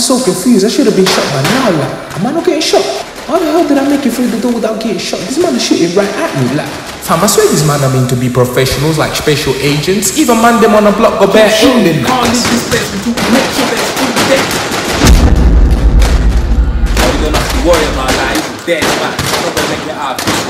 so confused. I should have been shot by now. Like, am I not getting shot? How the hell did I make it through the door without getting shot? This man is shooting right at me. Like, fam, I swear these man are meant to be professionals, like special agents. Even man them on a block got bare ending. Can't leave this place until we make sure that's all dead. Now we don't have to worry about that. He's dead, man. He's not gonna make it out.